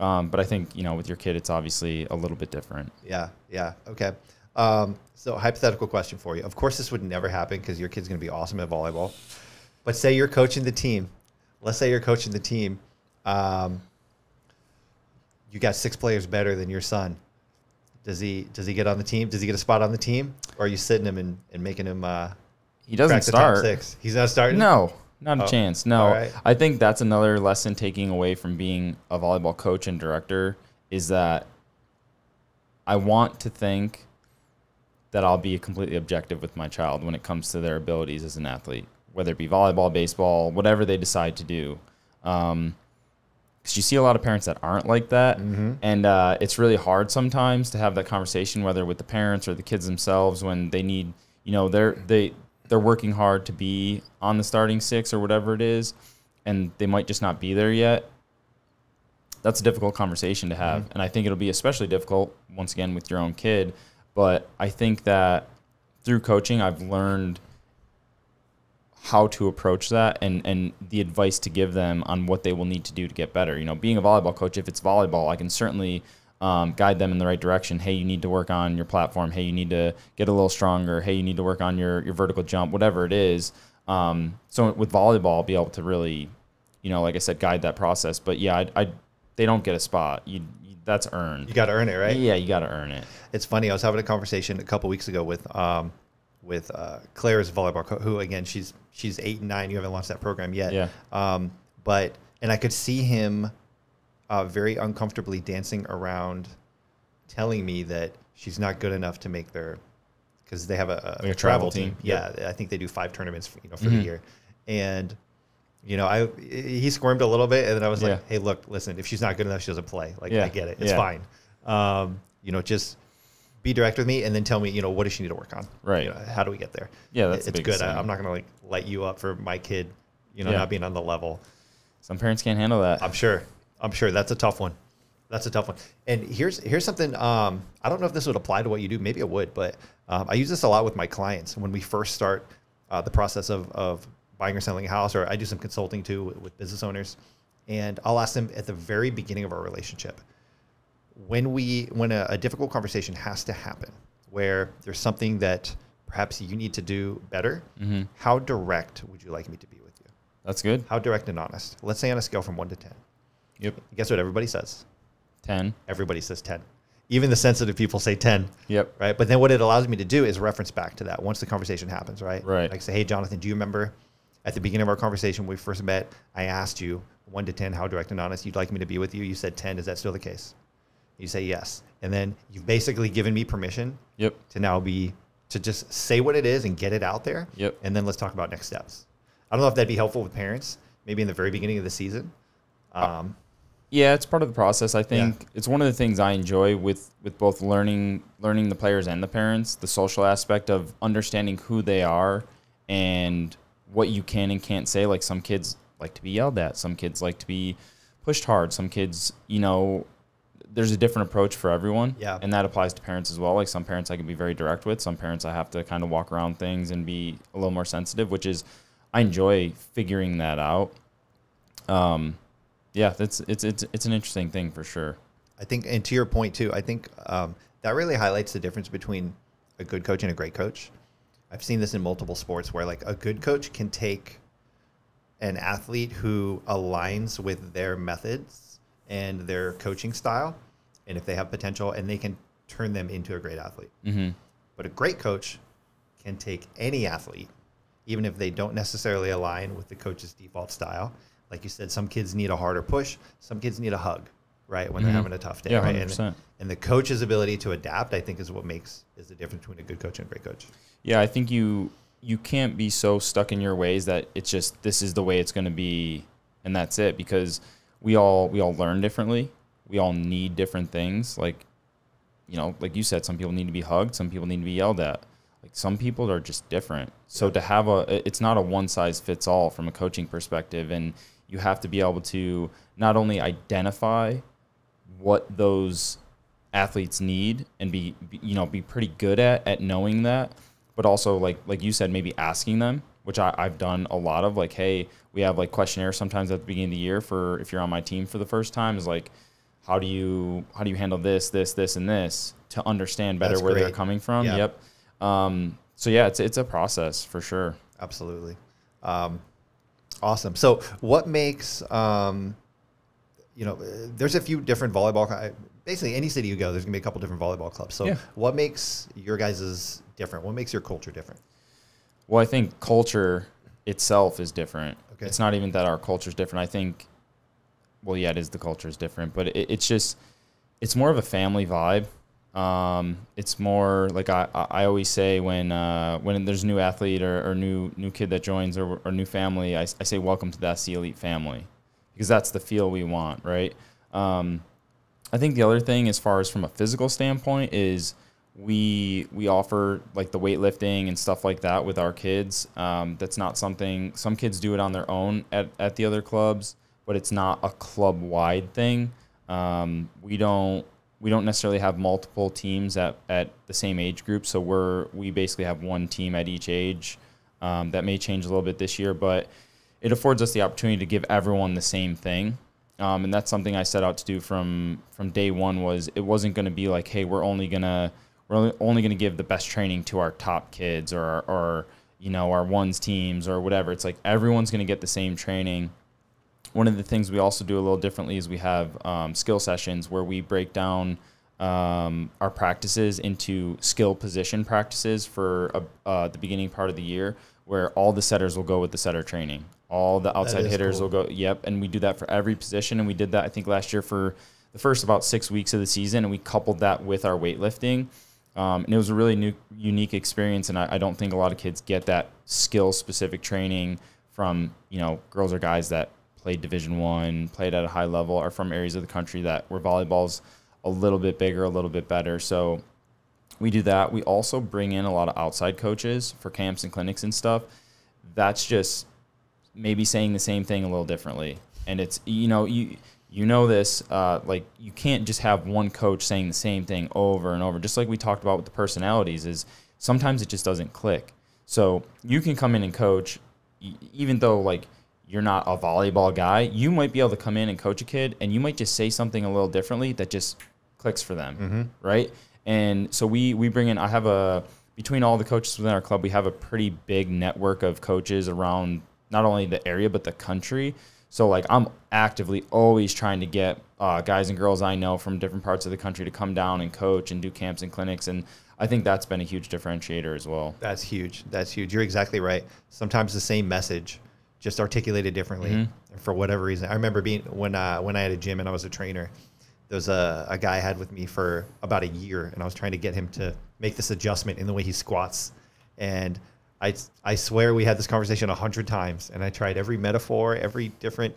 But I think, you know, with your kid, it's obviously a little bit different. Yeah. Yeah. Okay. So hypothetical question for you. Of course, this would never happen because your kid's going to be awesome at volleyball. But say you're coaching the team. Let's say you're coaching the team. You got 6 players better than your son. Does he get on the team? Does he get a spot on the team? Or are you sitting him and making him he doesn't start. Top 6? He's not starting? No. Not a chance. No, right. I think that's another lesson taking away from being a volleyball coach and director is that I want to think that I'll be completely objective with my child when it comes to their abilities as an athlete, whether it be volleyball, baseball, whatever they decide to do. 'Cause you see a lot of parents that aren't like that. And it's really hard sometimes to have that conversation, whether with the parents or the kids themselves, when they need, you know, they're working hard to be on the starting 6 or whatever it is, and they might just not be there yet. That's a difficult conversation to have. And I think it'll be especially difficult, once again, with your own kid. But I think that through coaching, I've learned how to approach that and the advice to give them on what they will need to do to get better. You know, being a volleyball coach, if it's volleyball, I can certainly guide them in the right direction. Hey, you need to work on your platform. Hey, you need to get a little stronger. Hey, you need to work on your vertical jump, whatever it is. So with volleyball, I'll be able to really, you know, like I said, guide that process. But yeah, they don't get a spot. That's earned. You got to earn it, right? Yeah, you got to earn it. It's funny. I was having a conversation a couple weeks ago with Claire's volleyball coach, who again, she's 8 and 9. You haven't launched that program yet. Yeah. And I could see him very uncomfortably dancing around telling me that she's not good enough to make their, because they have a travel team. Yeah, I think they do 5 tournaments for, you know, for the year. And, you know, he squirmed a little bit, and then I was like, hey, look, listen, if she's not good enough, she doesn't play. Like, I get it. It's fine. You know, just be direct with me and then tell me, you know, what does she need to work on? Right. You know, how do we get there? Yeah, that's it's good. I'm not going to, like, light you up for my kid, you know, not being on the level. Some parents can't handle that. I'm sure. I'm sure that's a tough one. That's a tough one. And here's something. I don't know if this would apply to what you do. Maybe it would, but I use this a lot with my clients when we first start the process of buying or selling a house. Or I do some consulting too with business owners, and I'll ask them at the very beginning of our relationship when a difficult conversation has to happen, where there's something that perhaps you need to do better. How direct would you like me to be with you? That's good. How direct and honest? Let's say on a scale from 1 to 10. Yep. Guess what everybody says? 10. Everybody says 10. Even the sensitive people say 10. Yep. Right. But then what it allows me to do is reference back to that once the conversation happens, right? Right. Like say, hey, Jonathan, do you remember at the beginning of our conversation when we first met, I asked you 1 to 10, how direct and honest you'd like me to be with you? You said 10. Is that still the case? You say yes. And then you've basically given me permission to now to just say what it is and get it out there. Yep. And then let's talk about next steps. I don't know if that'd be helpful with parents, maybe in the very beginning of the season. Yeah, it's part of the process. I think it's one of the things I enjoy with both learning the players and the parents, the social aspect of understanding who they are and what you can and can't say. Like some kids like to be yelled at. Some kids like to be pushed hard. Some kids, you know, there's a different approach for everyone. Yeah. And that applies to parents as well. Like some parents I can be very direct with. Some parents I have to kind of walk around things and be a little more sensitive, which is I enjoy figuring that out. Yeah, it's an interesting thing for sure. I think, and to your point too, I think that really highlights the difference between a good coach and a great coach. I've seen this in multiple sports where like a good coach can take an athlete who aligns with their methods and their coaching style, and if they have potential, and they can turn them into a great athlete. But a great coach can take any athlete, even if they don't necessarily align with the coach's default style. Like you said, some kids need a harder push. Some kids need a hug, right, when they're having a tough day. Yeah, right? And the coach's ability to adapt, I think, is what is the difference between a good coach and a great coach. Yeah, I think you can't be so stuck in your ways that it's just, this is the way it's going to be, and that's it. Because we all learn differently. We all need different things. Like, you know, like you said, some people need to be hugged. Some people need to be yelled at. Like, some people are just different. So to have it's not a one size fits all from a coaching perspective. And you have to be able to not only identify what those athletes need and be pretty good at knowing that, but also like you said, maybe asking them, which I've done a lot of, like, hey, we have like questionnaires sometimes at the beginning of the year for, if you're on my team for the first time, is like, how do you handle this, this, this, and this, to understand better where they're coming from. Yeah. Yep. So yeah, it's a process for sure. Absolutely. Awesome. So what makes, you know, there's a few different volleyball, basically any city you go, there's gonna be a couple different volleyball clubs. So what makes your guys's different? What makes your culture different? Well, I think culture itself is different. Okay. It's not even that our culture is different. I think, well, yeah, it is, the culture is different, but it's just, it's more of a family vibe. It's more like, I always say when there's a new athlete or new kid that joins or new family, I say, welcome to the SC Elite family, because that's the feel we want. Right. I think the other thing, as far as from a physical standpoint, is we offer like the weightlifting and stuff like that with our kids. That's not something, some kids do it on their own at the other clubs, but it's not a club wide thing. We don't necessarily have multiple teams at the same age group. So we basically have one team at each age. That may change a little bit this year, but it affords us the opportunity to give everyone the same thing. And that's something I set out to do from day one. Was it wasn't going to be like, hey, we're only going to give the best training to our top kids or you know, our ones teams or whatever. It's like, everyone's going to get the same training. One of the things we also do a little differently is we have skill sessions where we break down our practices into skill position practices for the beginning part of the year, where all the setters will go with the setter training. All the outside hitters will go. Yep. And we do that for every position. And we did that, I think, last year for the first about 6 weeks of the season. And we coupled that with our weightlifting. And it was a really unique experience. And I don't think a lot of kids get that skill specific training from, you know, girls or guys that played Division I, played at a high level, or from areas of the country that where volleyball's a little bit bigger, a little bit better. So we do that. We also bring in a lot of outside coaches for camps and clinics and stuff. That's just maybe saying the same thing a little differently. And it's, you know, you know this, like, you can't just have one coach saying the same thing over and over. Just like we talked about with the personalities, is sometimes it just doesn't click. So you can come in and coach, even though, like, you're not a volleyball guy, you might be able to come in and coach a kid, and you might just say something a little differently that just clicks for them, right? And so we bring in, between all the coaches within our club, we have a pretty big network of coaches around not only the area, but the country. So, like, I'm actively always trying to get guys and girls I know from different parts of the country to come down and coach and do camps and clinics. And I think that's been a huge differentiator as well. That's huge. That's huge. You're exactly right. Sometimes the same message, just articulated differently for whatever reason. I remember when I had a gym and I was a trainer, there was a guy I had with me for about a year, and I was trying to get him to make this adjustment in the way he squats. And I swear we had this conversation 100 times, and I tried every metaphor, every different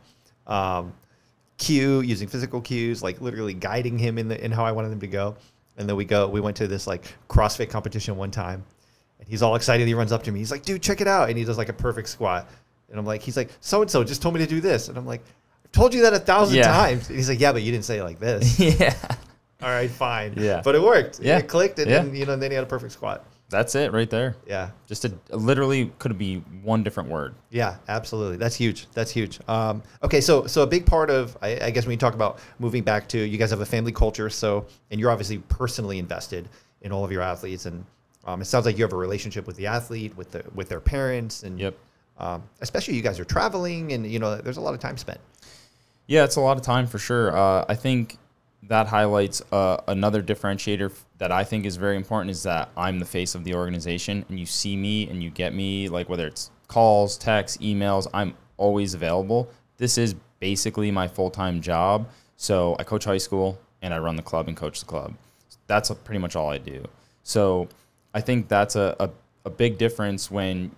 cue, using physical cues, like literally guiding him in how I wanted him to go. And then we went to this like CrossFit competition one time, and he's all excited. He runs up to me. He's like, dude, check it out. And he does like a perfect squat. And I'm like, he's like, so-and-so just told me to do this. And I'm like, I've told you that 1,000 times. And he's like, yeah, but you didn't say it like this. Yeah. All right, fine. Yeah. But it worked. Yeah. It clicked, and then, you know, and then he had a perfect squat. That's it right there. Yeah. Just literally could be one different word. Yeah, absolutely. That's huge. That's huge. Okay, so a big part of, I guess when you talk about moving back to, you guys have a family culture, so, and you're obviously personally invested in all of your athletes. And it sounds like you have a relationship with the athlete, with their parents. And especially you guys are traveling, and, you know, there's a lot of time spent. Yeah, it's a lot of time for sure. I think that highlights another differentiator that I think is very important, is that I'm the face of the organization, and you see me and you get me, like whether it's calls, texts, emails, I'm always available. This is basically my full-time job. So I coach high school and I run the club and coach the club. That's pretty much all I do. So I think that's a big difference when,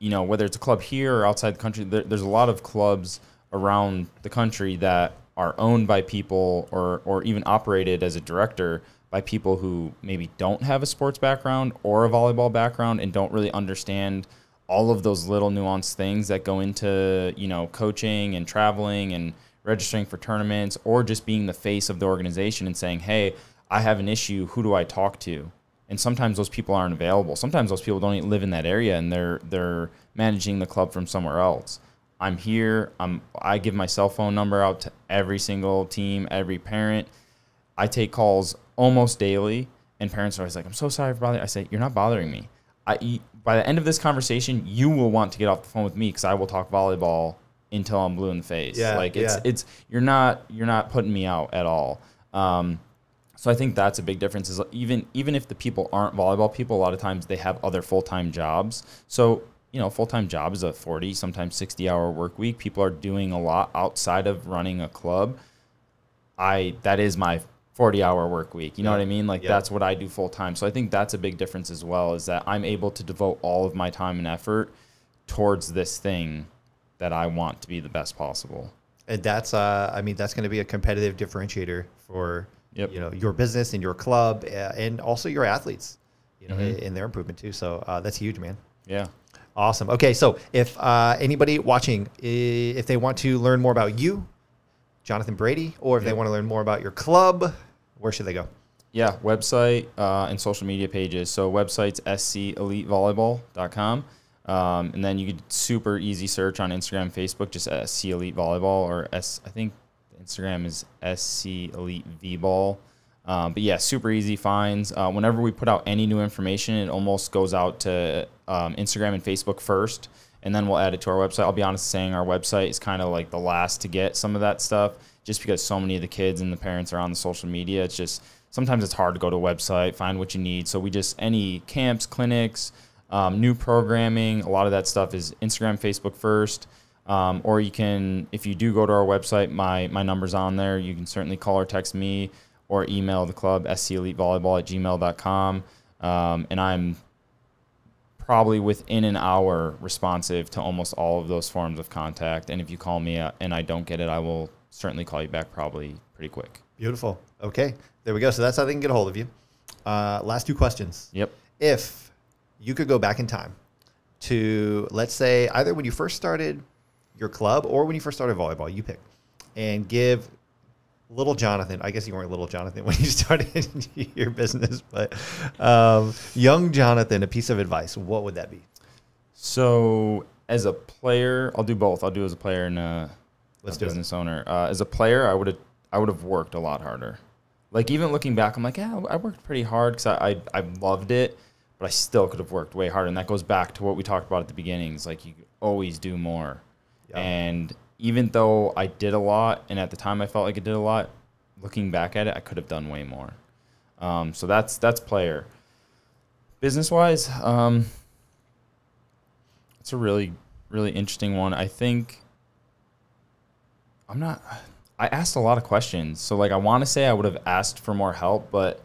you know, whether it's a club here or outside the country, there's a lot of clubs around the country that are owned by people or even operated as a director by people who maybe don't have a sports background or a volleyball background and don't really understand all of those little nuanced things that go into, you know, coaching and traveling and registering for tournaments, or just being the face of the organization and saying, hey, I have an issue, who do I talk to? And sometimes those people aren't available. Sometimes those people don't even live in that area and they're managing the club from somewhere else. I'm here. I give my cell phone number out to every single team, every parent. I take calls almost daily, and parents are always like, I'm so sorry for bothering you. I say, you're not bothering me. By the end of this conversation, you will want to get off the phone with me because I will talk volleyball until I'm blue in the face. Yeah, like it's you're not putting me out at all. So I think that's a big difference, is even if the people aren't volleyball people, a lot of times they have other full-time jobs. So, you know, full-time job is a 40, sometimes 60-hour work week. People are doing a lot outside of running a club. That is my 40-hour work week. You know what I mean? Like that's what I do full-time. So I think that's a big difference as well, is that I'm able to devote all of my time and effort towards this thing that I want to be the best possible. And that's, I mean, that's going to be a competitive differentiator for you know, your business and your club, and also your athletes, you know, in their improvement too. So that's huge, man. Yeah. Awesome. Okay. So if anybody watching, if they want to learn more about you, Jonathan Brady, or if they want to learn more about your club, where should they go? Yeah. Website and social media pages. So website's scelitevolleyball.com. And then you could super easy search on Instagram, Facebook, just SC Elite Volleyball, or I think Instagram is SC Elite V-Ball. But yeah, super easy finds. Whenever we put out any new information, it almost goes out to Instagram and Facebook first, and then we'll add it to our website. I'll be honest saying our website is kind of like the last to get some of that stuff, just because so many of the kids and the parents are on the social media. It's just sometimes it's hard to go to a website, find what you need. So we just, any camps, clinics, new programming, a lot of that stuff is Instagram, Facebook first. Or you can, if you do go to our website, my number's on there. You can certainly call or text me or email the club, scelitevolleyball@gmail.com. And I'm probably within an hour responsive to almost all of those forms of contact. And if you call me and I don't get it, I will certainly call you back probably pretty quick. Beautiful. Okay. There we go. So that's how they can get a hold of you. Last two questions. Yep. If you could go back in time to, let's say, either when you first started your club or when you first started volleyball, you pick, and give little Jonathan, I guess you weren't little Jonathan when you started your business, but young Jonathan, a piece of advice, what would that be? So as a player, I'll do both. I'll do as a player and a business owner. As a player, I would have worked a lot harder. Like even looking back, I'm like, yeah, I worked pretty hard because I loved it, but I still could have worked way harder. And that goes back to what we talked about at the beginnings. Like you always do more. Yep. And even though I did a lot, and at the time I felt like I did a lot, looking back at it, I could have done way more. So that's player. Business-wise, it's a really, really interesting one. I think I asked a lot of questions. So like I want to say I would have asked for more help, but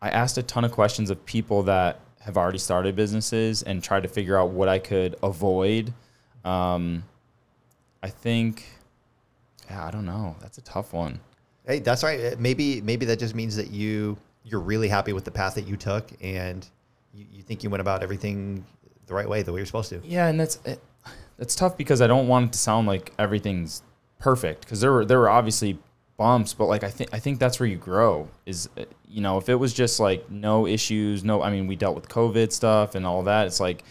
I asked a ton of questions of people that have already started businesses and tried to figure out what I could avoid. I think, yeah, I don't know. That's a tough one. Hey, that's right. Maybe that just means that you're really happy with the path that you took, and you think you went about everything the right way, the way you're supposed to. Yeah, and that's tough because I don't want it to sound like everything's perfect, because there were obviously bumps, but like I think that's where you grow, is, you know, if it was just like no issues, no, I mean, we dealt with COVID stuff and all that. It's like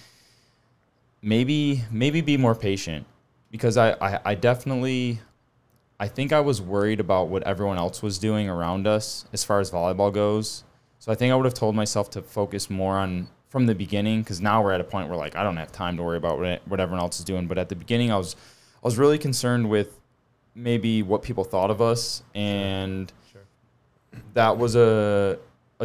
maybe be more patient. Because I definitely, I think I was worried about what everyone else was doing around us as far as volleyball goes. So I think I would have told myself to focus more on, from the beginning, because now we're at a point where like, I don't have time to worry about what everyone else is doing. But at the beginning, I was really concerned with maybe what people thought of us, and that was a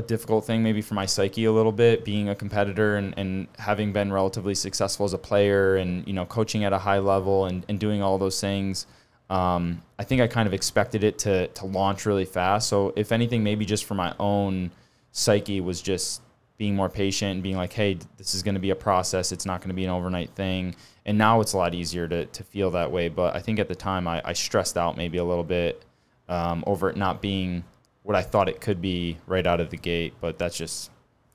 difficult thing maybe for my psyche a little bit, being a competitor and having been relatively successful as a player and, you know, coaching at a high level and doing all those things. I think I kind of expected it to launch really fast. So if anything, maybe just for my own psyche was just being more patient and being like, hey, this is going to be a process. It's not going to be an overnight thing. And now it's a lot easier to feel that way. But I think at the time I stressed out maybe a little bit over it not being what I thought it could be right out of the gate. But that's just,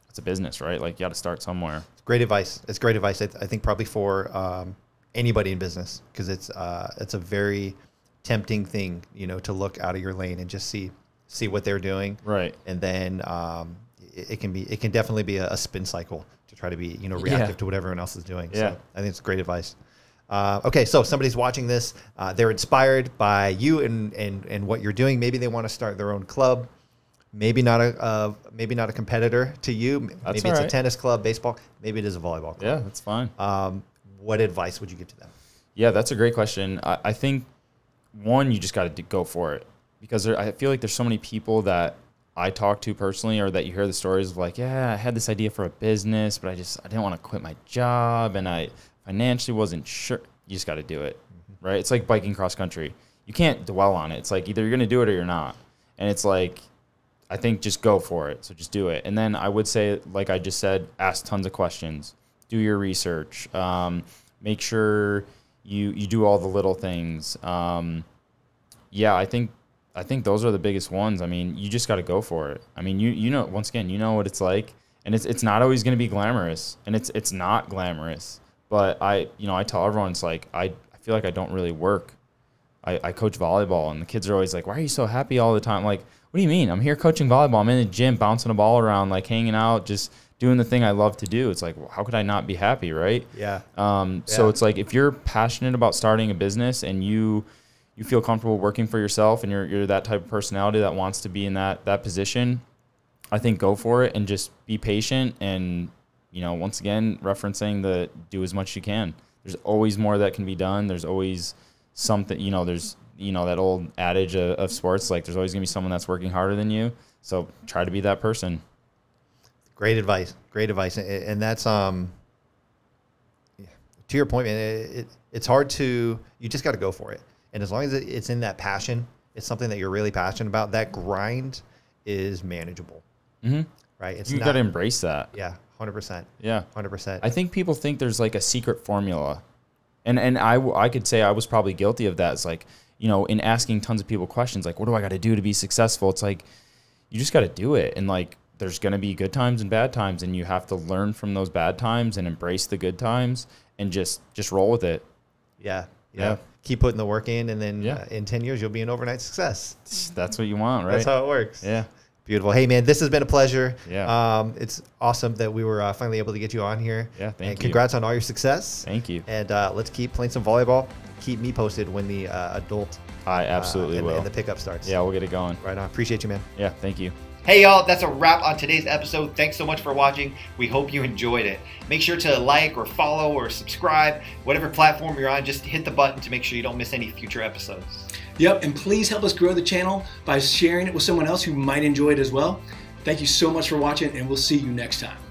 it's a business, right? Like, you got to start somewhere. It's great advice. It's great advice. I think probably for anybody in business, because it's a very tempting thing, you know, to look out of your lane and just see what they're doing. Right. And then it can definitely be a spin cycle to try to be, you know, reactive to what everyone else is doing. Yeah. So I think it's great advice. Okay, so somebody's watching this. They're inspired by you and what you're doing. Maybe they want to start their own club. Maybe not a competitor to you. That's maybe it's a tennis club, baseball. Maybe it is a volleyball club. Yeah, that's fine. What advice would you give to them? Yeah, that's a great question. I think, one, you just got to go for it, because I feel like there's so many people that I talk to personally, or that you hear the stories of, like, yeah, I had this idea for a business, but I didn't want to quit my job, and I financially wasn't sure. You just got to do it, right? It's like biking cross country. You can't dwell on it. It's like either you're going to do it or you're not. And it's like, I think just go for it. So just do it. And then I would say, like I just said, ask tons of questions, do your research, make sure you do all the little things. Yeah, I think those are the biggest ones. I mean, you just got to go for it. I mean, you know, once again, you know what it's like, and it's not always going to be glamorous, and it's not glamorous. But I tell everyone, it's like, I feel like I don't really work. I coach volleyball, and the kids are always like, why are you so happy all the time? I'm like, what do you mean? I'm here coaching volleyball. I'm in the gym, bouncing a ball around, like hanging out, just doing the thing I love to do. It's like, well, how could I not be happy, right? Yeah. So it's like, if you're passionate about starting a business and you feel comfortable working for yourself, and you're that type of personality that wants to be in that position, I think go for it and just be patient. And, you know, once again, referencing the do as much as you can. There's always more that can be done. There's always something, you know, there's, you know, that old adage of sports, like there's always gonna be someone that's working harder than you. So try to be that person. Great advice. Great advice. And that's, to your point, man, it's hard to, you just got to go for it. And as long as it's in that passion, it's something that you're really passionate about, that grind is manageable. Mm-hmm. Right. You got to embrace that. Yeah. 100%. Yeah. 100%. I think people think there's like a secret formula, and I could say I was probably guilty of that. It's like, you know, in asking tons of people questions, like, what do I got to do to be successful? It's like, you just got to do it. And like, there's going to be good times and bad times, and you have to learn from those bad times and embrace the good times and just roll with it. Yeah. Yeah. Keep putting the work in, and then in 10 years, you'll be an overnight success. That's what you want, right? That's how it works. Yeah. Beautiful. Hey, man, this has been a pleasure. Yeah. It's awesome that we were finally able to get you on here. Yeah. Thank you. And congrats on all your success. Thank you. And let's keep playing some volleyball. Keep me posted when the adult. I absolutely will. And the pickup starts. Yeah. We'll get it going. Right on. Appreciate you, man. Yeah. Thank you. Hey y'all, that's a wrap on today's episode. Thanks so much for watching. We hope you enjoyed it. Make sure to like or follow or subscribe, whatever platform you're on, just hit the button to make sure you don't miss any future episodes. Yep, and please help us grow the channel by sharing it with someone else who might enjoy it as well. Thank you so much for watching, and we'll see you next time.